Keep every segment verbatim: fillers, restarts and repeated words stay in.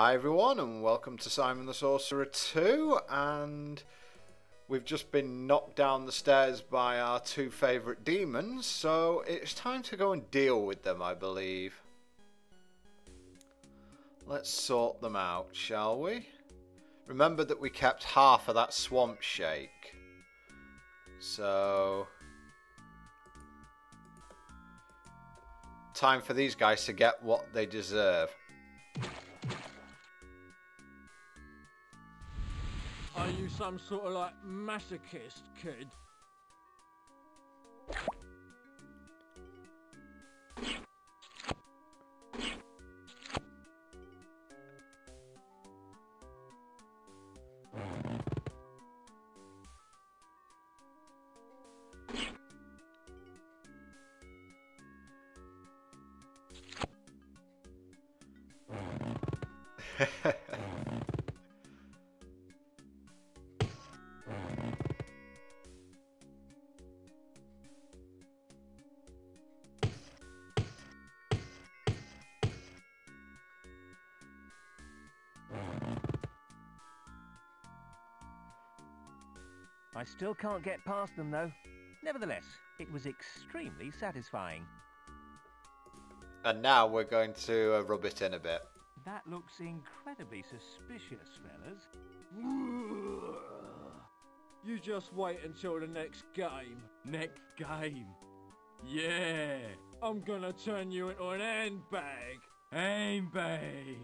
Hi everyone, and welcome to Simon the Sorcerer two, and we've just been knocked down the stairs by our two favourite demons, so it's time to go and deal with them, I believe. Let's sort them out, shall we? Remember that we kept half of that swamp shake. So time for these guys to get what they deserve. Are you some sort of like masochist, kid? I still can't get past them, though. Nevertheless, it was extremely satisfying. And now we're going to uh, rub it in a bit. That looks incredibly suspicious, fellas. You just wait until the next game. Next game? Yeah! I'm gonna turn you into an handbag! Handbag!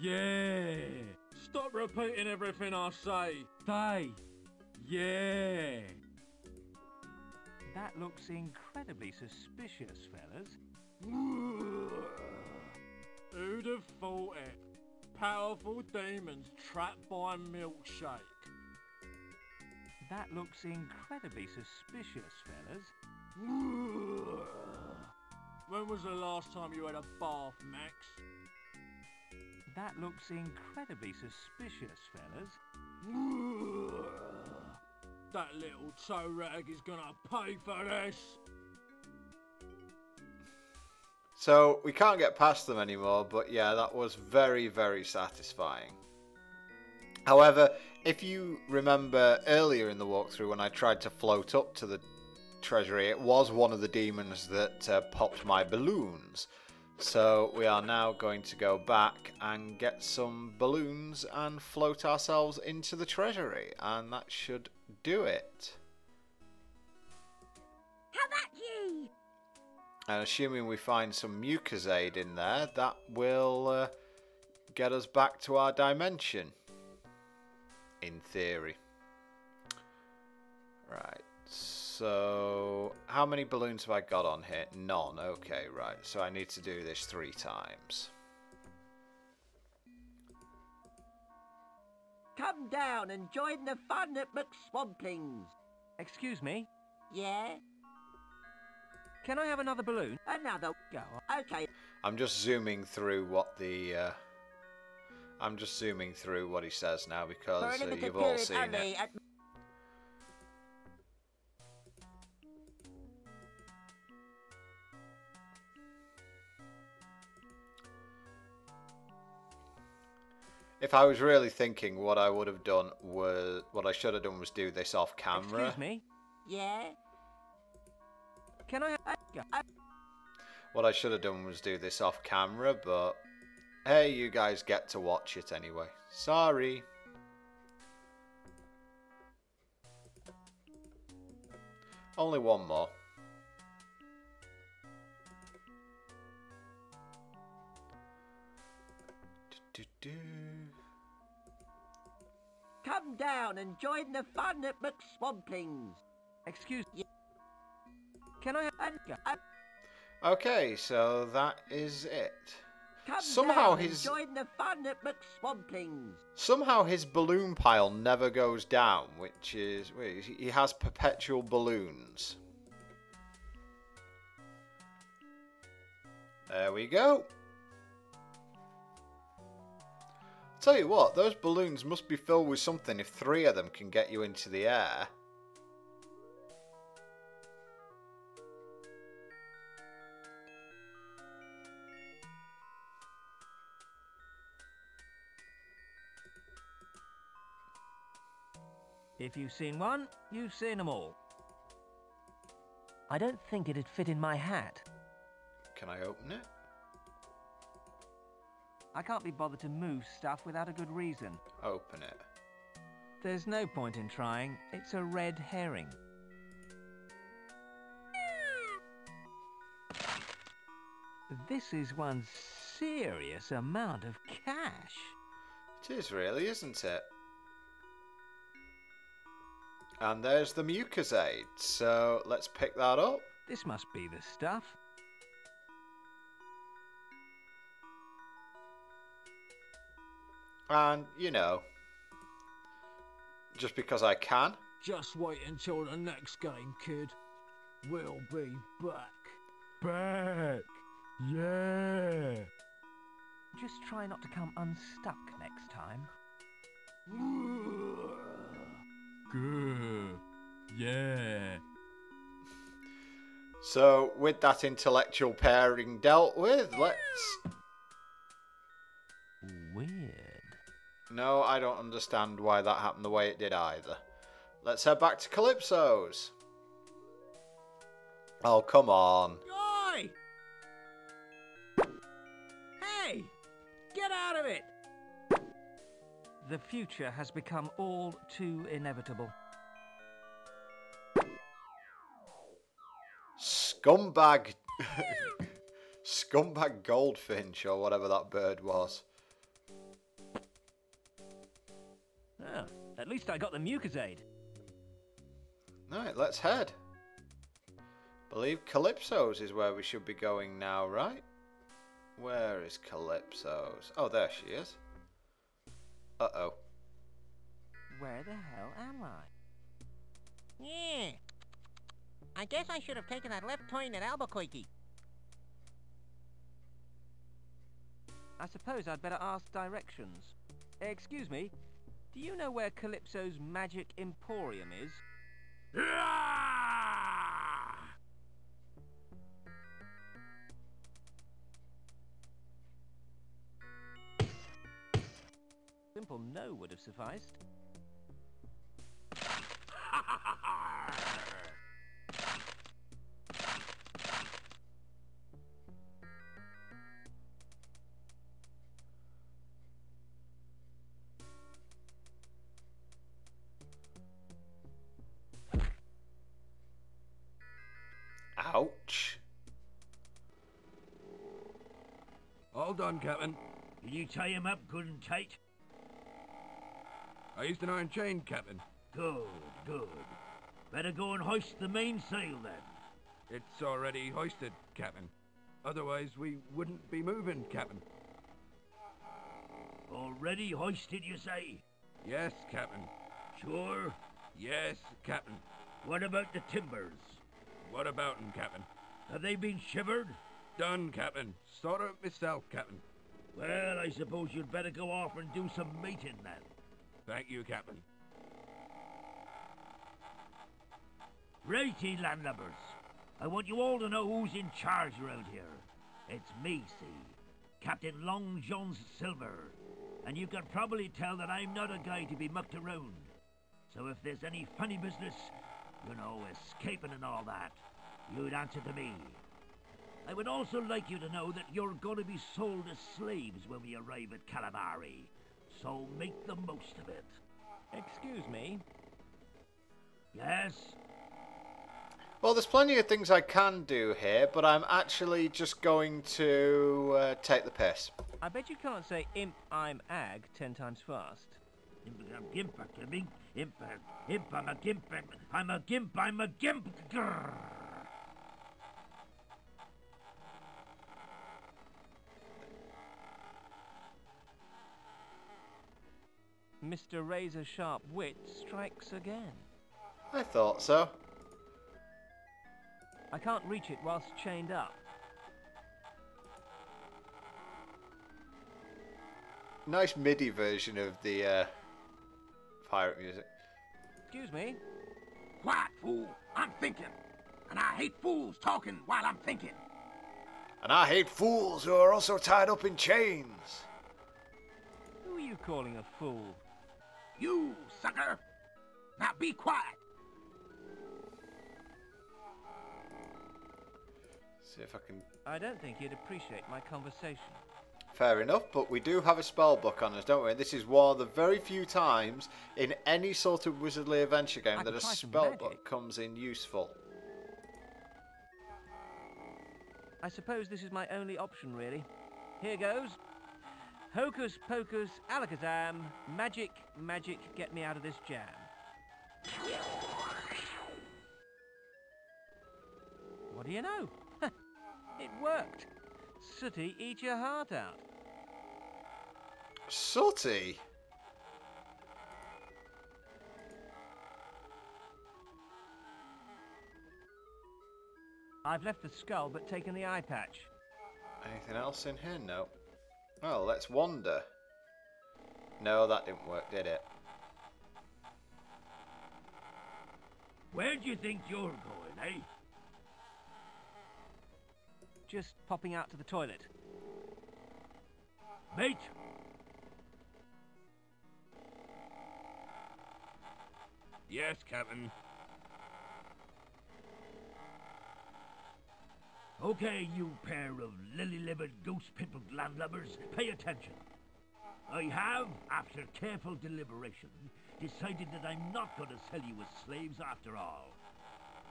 Yeah! Stop repeating everything I say! They! Yeah! That looks incredibly suspicious, fellas. Who'd have thought it? Powerful demons trapped by milkshake. That looks incredibly suspicious, fellas. When was the last time you had a bath, Max? That looks incredibly suspicious, fellas. That little toe rag is gonna pay for this! So, we can't get past them anymore, but yeah, that was very, very satisfying. However, if you remember earlier in the walkthrough when I tried to float up to the treasury, it was one of the demons that uh, popped my balloons. So, we are now going to go back and get some balloons and float ourselves into the treasury, and that should do it. How about you? And assuming we find some Mucusade in there, that will uh, get us back to our dimension. In theory. Right, so how many balloons have I got on here? None, okay, right. So I need to do this three times. Come down and join the fun at McSwampling's. Excuse me? Yeah? Can I have another balloon? Another? Go on. Okay. I'm just zooming through what the... Uh, I'm just zooming through what he says now because uh, you've all seen it. If I was really thinking, what I would have done was... What I should have done was do this off camera. Excuse me? Yeah? Can I... What I should have done was do this off camera, but... Hey, you guys get to watch it anyway. Sorry. Only one more. Do-do-do. Come down and join the fun at McSwampling's. Excuse me. Can I have... Okay, so that is it. Come somehow down his... and join the fun at McSwampling's. Somehow his balloon pile never goes down, which is... Wait, he has perpetual balloons. There we go. Tell you what, those balloons must be filled with something if three of them can get you into the air. If you've seen one, you've seen them all. I don't think it'd fit in my hat. Can I open it? I can't be bothered to move stuff without a good reason. Open it. There's no point in trying. It's a red herring. This is one serious amount of cash. It is really, isn't it? And there's the Mucusade, so let's pick that up. This must be the stuff. And, you know, just because I can. Just wait until the next game, kid. We'll be back. Back! Yeah! Just try not to come unstuck next time. Good. Yeah. So, with that intellectual pairing dealt with, let's... Weird. No, I don't understand why that happened the way it did either. Let's head back to Calypso's. Oh, come on. Oi! Hey! Get out of it! The future has become all too inevitable. Scumbag... Scumbag goldfinch, or whatever that bird was. Oh, at least I got the Mucusade. Right, let's head. Believe Calypso's is where we should be going now, right? Where is Calypso's? Oh, there she is. Uh-oh. Where the hell am I? Yeah. I guess I should have taken that left turn at Albuquerque. I suppose I'd better ask directions. Excuse me. Do you know where Calypso's Magic Emporium is? Simple no would have sufficed. Ouch. All done, Captain. Did you tie him up good and tight? I used an iron chain, Captain. Good, good. Better go and hoist the mainsail, then. It's already hoisted, Captain. Otherwise, we wouldn't be moving, Captain. Already hoisted, you say? Yes, Captain. Sure? Yes, Captain. What about the timbers? What about them, Captain? Have they been shivered? Done, Captain. Sort of myself, Captain. Well, I suppose you'd better go off and do some mating, then. Thank you, Captain. Righty, landlubbers. I want you all to know who's in charge around here. It's me, see. Captain Long John Silver. And you can probably tell that I'm not a guy to be mucked around. So if there's any funny business... You know, escaping and all that. You'd answer to me. I would also like you to know that you're going to be sold as slaves when we arrive at Calimari. So make the most of it. Excuse me? Yes? Well, there's plenty of things I can do here, but I'm actually just going to uh, take the piss. I bet you can't say imp, I'm ag ten times fast. Imp, I'm gimp, I'm imp, imp, imp, I'm a gimp, I'm a gimp, I'm a gimp. Grrr. Mister Razor Sharp Wit strikes again. I thought so. I can't reach it whilst chained up. Nice MIDI version of the, uh... pirate music. Excuse me? Quiet, fool. I'm thinking. And I hate fools talking while I'm thinking. And I hate fools who are also tied up in chains. Who are you calling a fool? You, sucker! Now be quiet. See if I can... I don't think you'd appreciate my conversation. Fair enough, but we do have a spell book on us, don't we? And this is one of the very few times in any sort of wizardly adventure game that a spell book comes in useful. I suppose this is my only option, really. Here goes. Hocus pocus, alakazam, magic, magic, get me out of this jam. What do you know? It worked. Sooty, eat your heart out. Sooty? I've left the skull, but taken the eye patch. Anything else in here? No. Well, let's wander. No, that didn't work, did it? Where do you think you're going, eh? Just popping out to the toilet. Mate! Yes, Captain. Okay, you pair of lily-livered, goose-pimpled landlubbers, pay attention. I have, after careful deliberation, decided that I'm not going to sell you as slaves after all.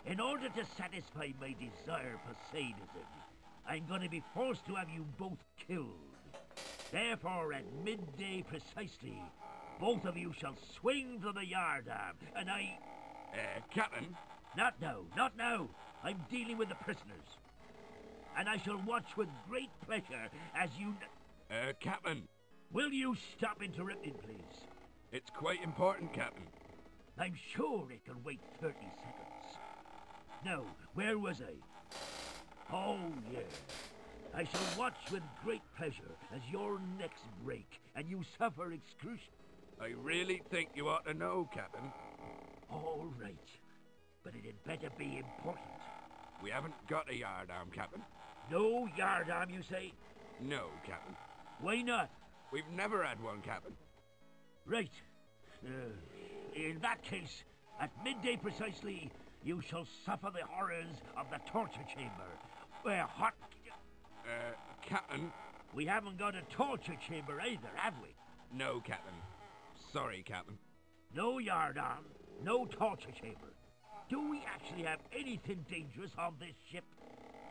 In order to satisfy my desire for sadism, I'm going to be forced to have you both killed. Therefore, at midday precisely, both of you shall swing for the yardarm, and I... Uh, Captain? Not now, not now. I'm dealing with the prisoners. And I shall watch with great pleasure as you... Uh, Captain. Will you stop interrupting, please? It's quite important, Captain. I'm sure it can wait thirty seconds. Now, where was I? Oh, yeah. I shall watch with great pleasure as your necks break and you suffer excruciation. I really think you ought to know, Captain. All right. But it had better be important. We haven't got a yardarm, Captain. No yardarm, you say? No, Captain. Why not? We've never had one, Captain. Right. Uh, in that case, at midday precisely, you shall suffer the horrors of the torture chamber, where hot... Uh, Captain? We haven't got a torture chamber either, have we? No, Captain. Sorry, Captain. No yardarm, no torture chamber. Do we actually have anything dangerous on this ship?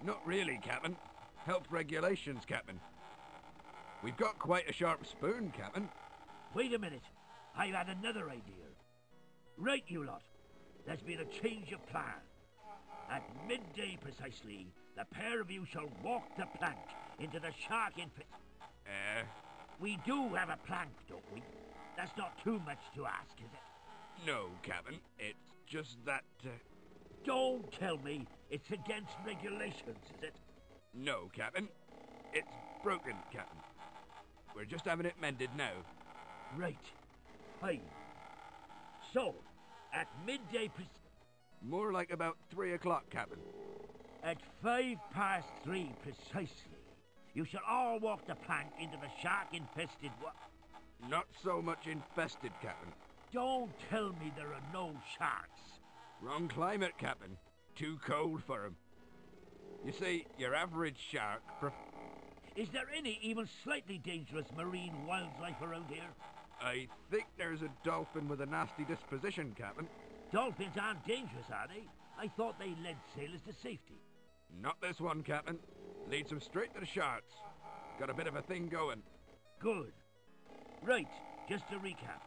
Not really, Captain. Health regulations, Captain. We've got quite a sharp spoon, Captain. Wait a minute. I've had another idea. Right, you lot. There's been a change of plan. At midday precisely, the pair of you shall walk the plank into the shark infest. Eh? Uh, we do have a plank, don't we? That's not too much to ask, is it? No, Captain. It's... just that... Uh... Don't tell me it's against regulations, is it? No, Captain. It's broken, Captain. We're just having it mended now. Right. Fine. So, at midday... Pre More like about three o'clock, Captain. At five past three precisely, you shall all walk the plank into the shark-infested... Not so much infested, Captain. Don't tell me there are no sharks. Wrong climate, Captain. Too cold for them. You see, your average shark... Is there any even slightly dangerous marine wildlife around here? I think there's a dolphin with a nasty disposition, Captain. Dolphins aren't dangerous, are they? I thought they led sailors to safety. Not this one, Captain. Leads them straight to the sharks. Got a bit of a thing going. Good. Right, just to recap.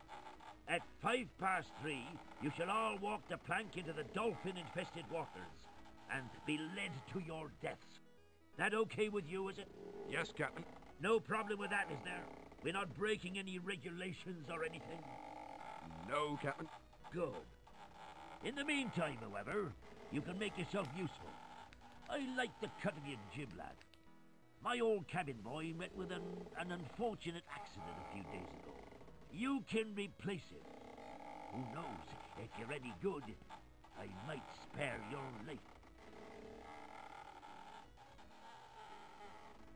At five past three, you shall all walk the plank into the dolphin-infested waters and be led to your deaths. That okay with you, is it? Yes, Captain. No problem with that, is there? We're not breaking any regulations or anything? No, Captain. Good. In the meantime, however, you can make yourself useful. I like the cut of your jib, lad. My old cabin boy met with an, an unfortunate accident a few days ago. You can replace it. Who knows, if you're any good, I might spare your life.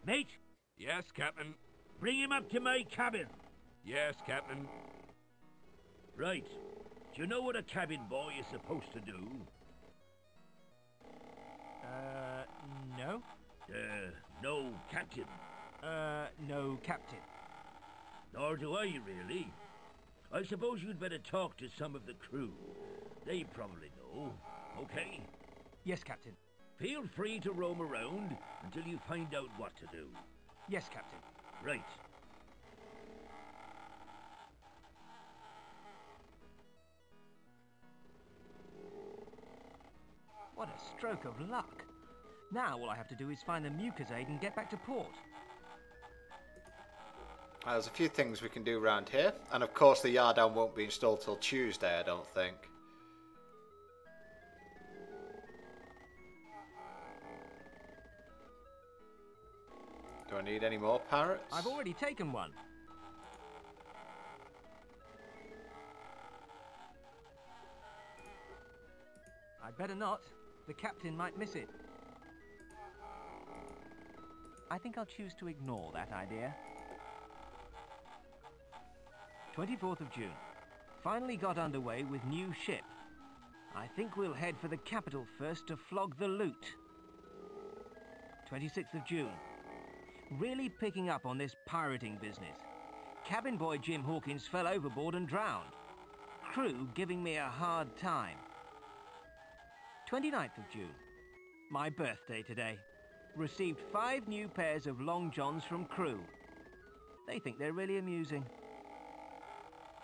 Mate? Yes, Captain. Bring him up to my cabin. Yes, Captain. Right. Do you know what a cabin boy is supposed to do? Uh, no. Uh, no captain. Uh, no captain. Nor do I, really. I suppose you'd better talk to some of the crew. They probably know. Okay? Yes, Captain. Feel free to roam around until you find out what to do. Yes, Captain. Right. What a stroke of luck. Now all I have to do is find the Mucusade and get back to port. There's a few things we can do around here. And of course the Yardarm won't be installed till Tuesday, I don't think. Do I need any more parrots? I've already taken one. I'd better not. The captain might miss it. I think I'll choose to ignore that idea. twenty-fourth of June. Finally got underway with new ship. I think we'll head for the capital first to flog the loot. twenty-sixth of June. Really picking up on this pirating business. Cabin boy Jim Hawkins fell overboard and drowned. Crew giving me a hard time. twenty-ninth of June. My birthday today. Received five new pairs of Long Johns from crew. They think they're really amusing.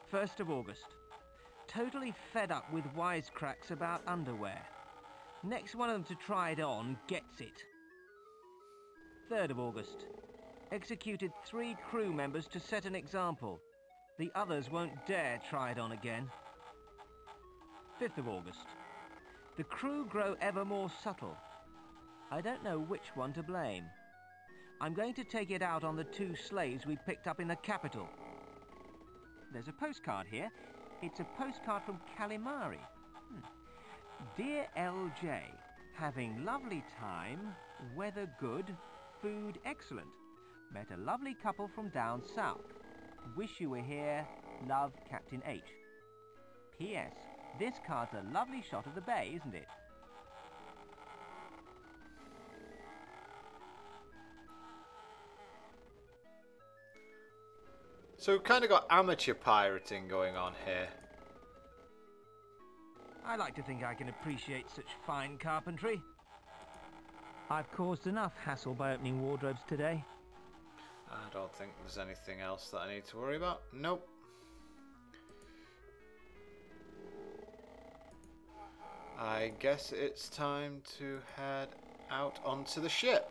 first of August. Totally fed up with wisecracks about underwear. Next one of them to try it on gets it. third of August. Executed three crew members to set an example. The others won't dare try it on again. fifth of August. The crew grow ever more subtle. I don't know which one to blame. I'm going to take it out on the two slaves we picked up in the capital. There's a postcard here. It's a postcard from Calimari. Hmm. Dear L J, having lovely time, weather good, food excellent. Met a lovely couple from down south. Wish you were here. Love, Captain H. P S. This card's a lovely shot of the bay, isn't it? So we've kind of got amateur pirating going on here. I like to think I can appreciate such fine carpentry. I've caused enough hassle by opening wardrobes today. I don't think there's anything else that I need to worry about. Nope. I guess it's time to head out onto the ship.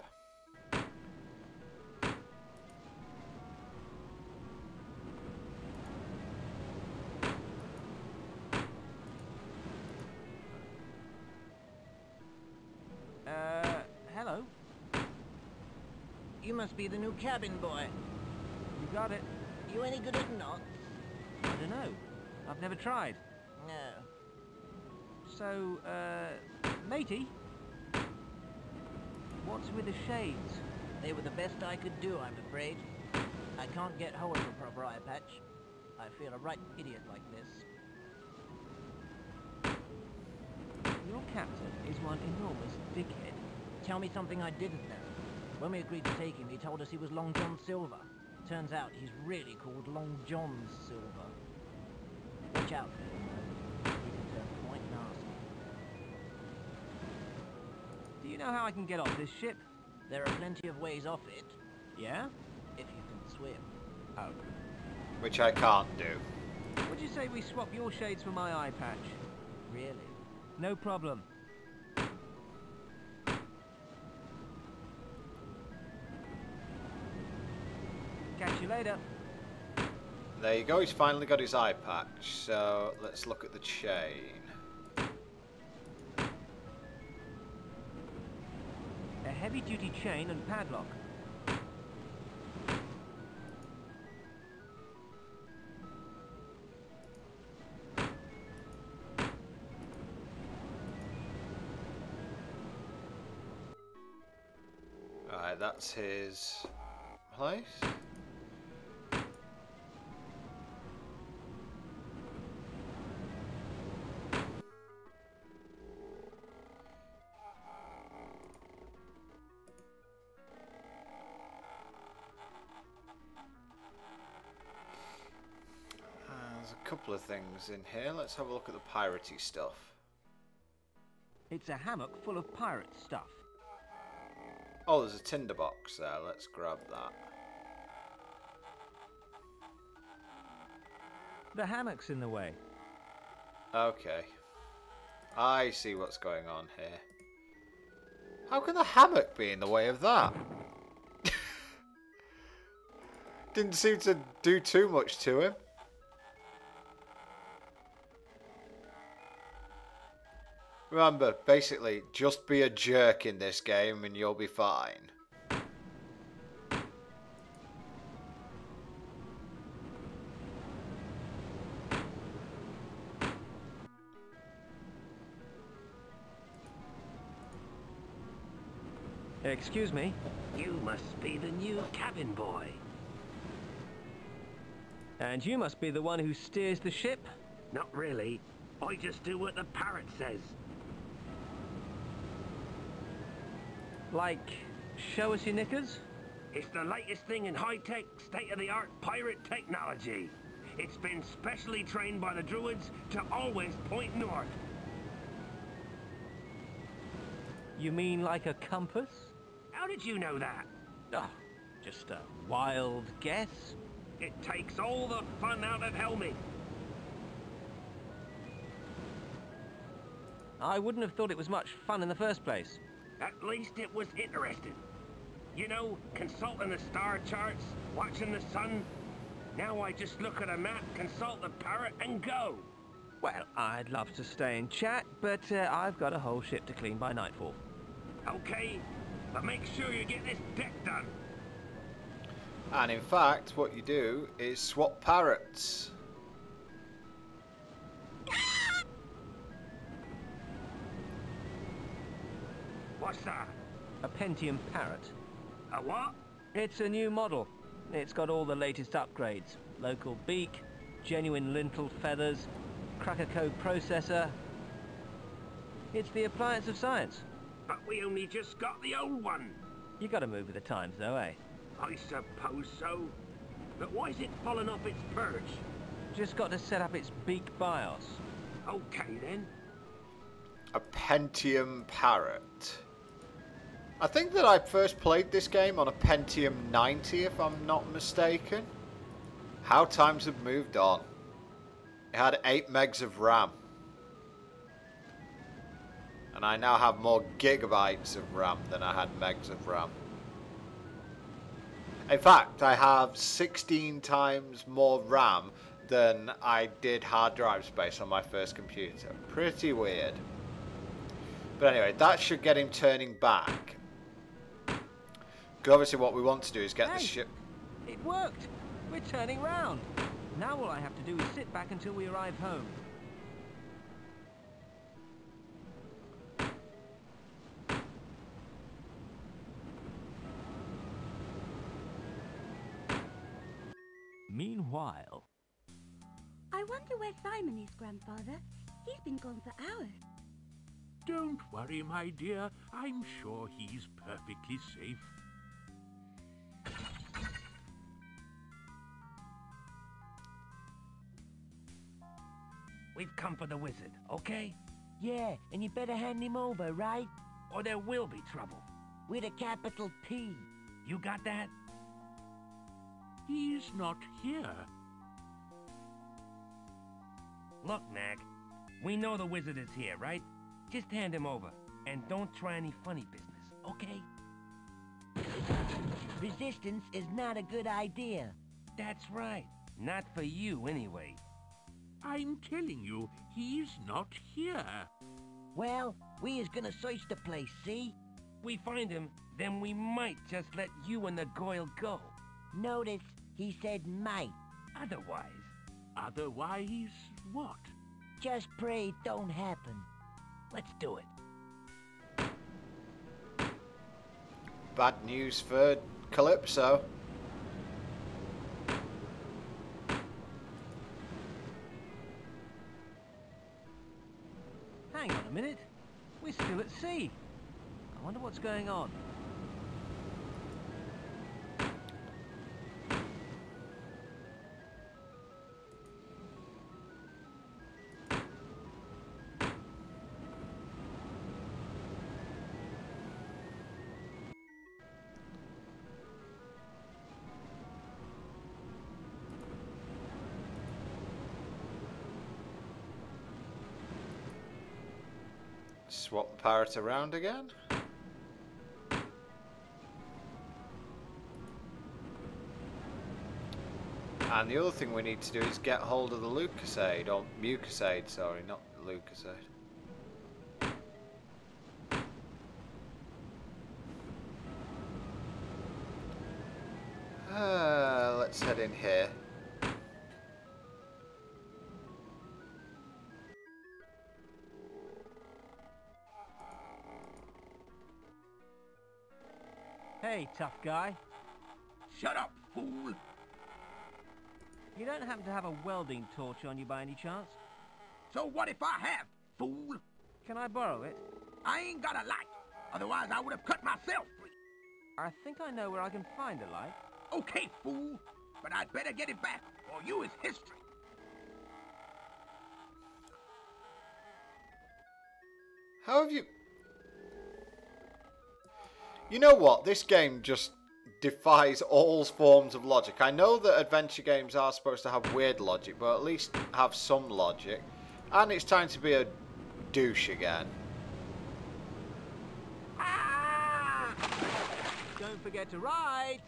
Must be the new cabin boy. You got it. You any good at knots? I don't know. I've never tried. No. So, uh, matey? What's with the shades? They were the best I could do, I'm afraid. I can't get hold of a proper eye patch. I feel a right idiot like this. Your captain is one enormous dickhead. Tell me something I didn't know. When we agreed to take him, he told us he was Long John Silver. Turns out he's really called Long John Silver. Watch out, he can turn quite nasty. Do you know how I can get off this ship? There are plenty of ways off it. Yeah? If you can swim. Oh. Which I can't do. Would you say we swap your shades for my eye patch? Really? No problem. Catch you later. There you go, he's finally got his eye patch, so let's look at the chain. A heavy duty chain and padlock. Alright, that's his place. couple of things in here. Let's have a look at the piratey stuff. It's a hammock full of pirate stuff. Oh, there's a tinderbox there. Let's grab that. The hammock's in the way. Okay. I see what's going on here. How can the hammock be in the way of that? Didn't seem to do too much to him. Remember, basically, just be a jerk in this game and you'll be fine. Excuse me? You must be the new cabin boy. And you must be the one who steers the ship? Not really. I just do what the parrot says. Like, show us your knickers? It's the latest thing in high-tech, state-of-the-art pirate technology. It's been specially trained by the Druids to always point north. You mean like a compass? How did you know that? Oh, just a wild guess. It takes all the fun out of helming. I wouldn't have thought it was much fun in the first place. At least it was interesting. You know, consulting the star charts, watching the sun. Now I just look at a map, consult the parrot and go. Well, I'd love to stay and chat, but uh, I've got a whole ship to clean by nightfall. Okay, but make sure you get this deck done. And in fact, what you do is swap parrots. What's that? A Pentium Parrot. A what? It's a new model. It's got all the latest upgrades. Local beak, genuine lintel feathers, cracker code processor. It's the appliance of science. But we only just got the old one. You gotta move with the times though, eh? I suppose so. But why is it falling off its perch? Just got to set up its beak BIOS. Okay then. A Pentium Parrot. I think that I first played this game on a Pentium ninety, if I'm not mistaken. How times have moved on. It had eight megs of RAM. And I now have more gigabytes of RAM than I had megs of RAM. In fact, I have sixteen times more RAM than I did hard drive space on my first computer. Pretty weird. But anyway, that should get him turning back. Because obviously what we want to do is get hey, the ship... It worked! We're turning round! Now all I have to do is sit back until we arrive home. Meanwhile... I wonder where Simon is, Grandfather. He's been gone for hours. Don't worry, my dear. I'm sure he's perfectly safe. We've come for the wizard, okay? Yeah, and you better hand him over, right? Or there will be trouble. With a capital P. You got that? He's not here. Look, Nag. We know the wizard is here, right? Just hand him over. And don't try any funny business, okay? Resistance is not a good idea. That's right. Not for you, anyway. I'm telling you, he's not here. Well, we is gonna search the place, see? We find him, then we might just let you and the Goyle go. Notice, he said might. Otherwise. Otherwise what? Just pray it don't happen. Let's do it. Bad news for Calypso. Hang on a minute, we're still at sea. I wonder what's going on. swap the parrot around again. And the other thing we need to do is get hold of the Lucozade, or Mucusade, sorry, not Lucozade. Uh, let's head in here. Hey, tough guy. Shut up, fool! You don't happen to have a welding torch on you by any chance? So what if I have, fool? Can I borrow it? I ain't got a light, otherwise I would have cut myself. I think I know where I can find a light. Okay, fool, but I'd better get it back, or you is history. How have you... You know what? This game just defies all forms of logic. I know that adventure games are supposed to have weird logic, but at least have some logic. And it's time to be a douche again. Ah! Don't forget to ride!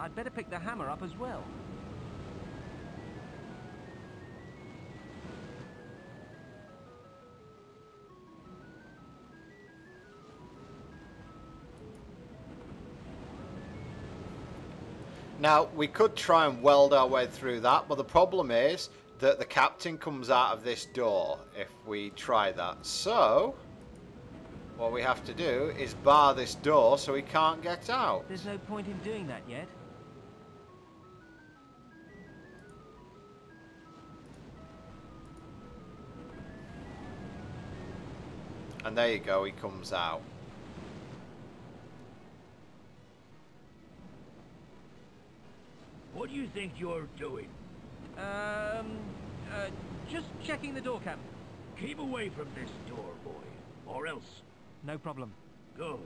I'd better pick the hammer up as well. Now, we could try and weld our way through that, but the problem is that the captain comes out of this door if we try that. So, what we have to do is bar this door so he can't get out. There's no point in doing that yet. And there you go, he comes out. What do you think you're doing? Um, uh, just checking the door, Captain. Keep away from this door, boy, or else. No problem. Good.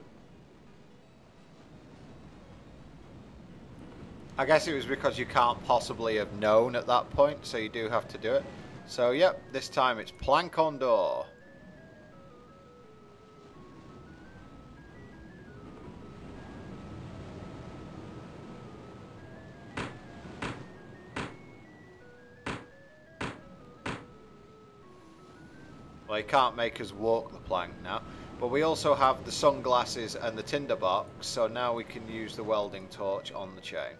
I guess it was because you can't possibly have known at that point, so you do have to do it. So, yep, this time it's plank on door. They can't make us walk the plank now, but we also have the sunglasses and the tinderbox, so now we can use the welding torch on the chain.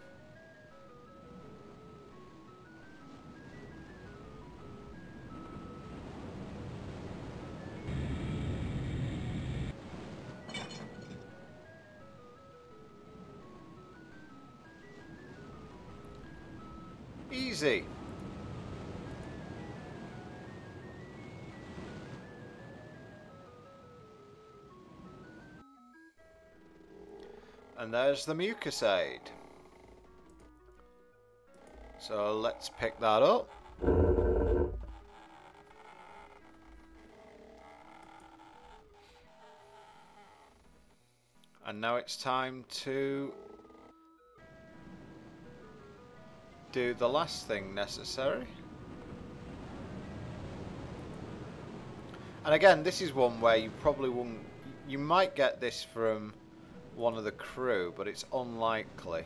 Easy. And there's the Mucusade. So let's pick that up. And now it's time to do the last thing necessary. And again, this is one where you probably won't, you might get this from one of the crew, but it's unlikely.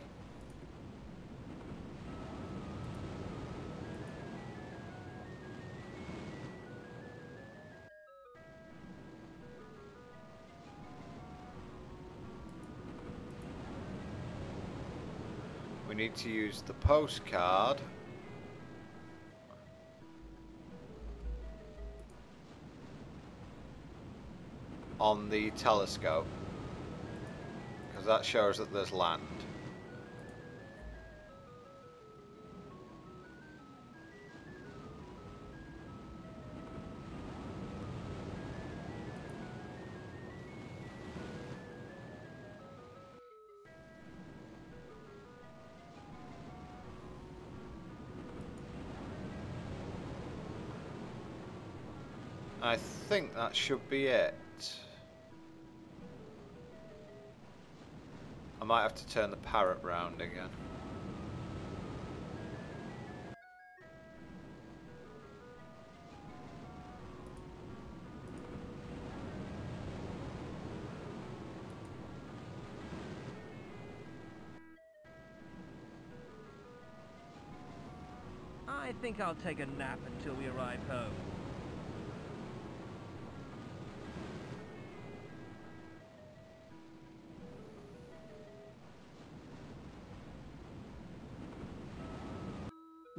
We need to use the postcard. On the telescope. That shows that there's land. I think that should be it. I might have to turn the parrot round again. I think I'll take a nap until we arrive home.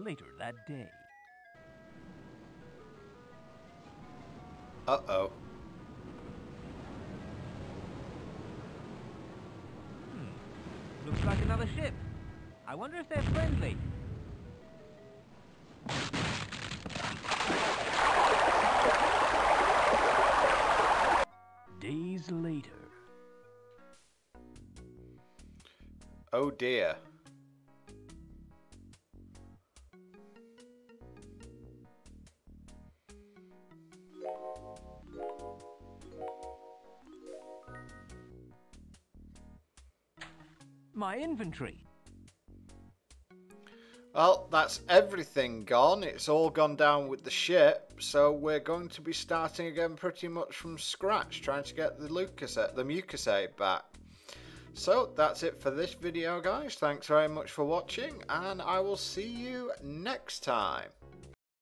Later that day. Uh-oh. Hmm. Looks like another ship. I wonder if they're friendly. Days later. Oh dear. My inventory. Well, that's everything gone. It's all gone down with the ship, so we're going to be starting again pretty much from scratch, trying to get the Lucozade, the Mucusade back. So that's it for this video, guys. Thanks very much for watching, and I will see you next time.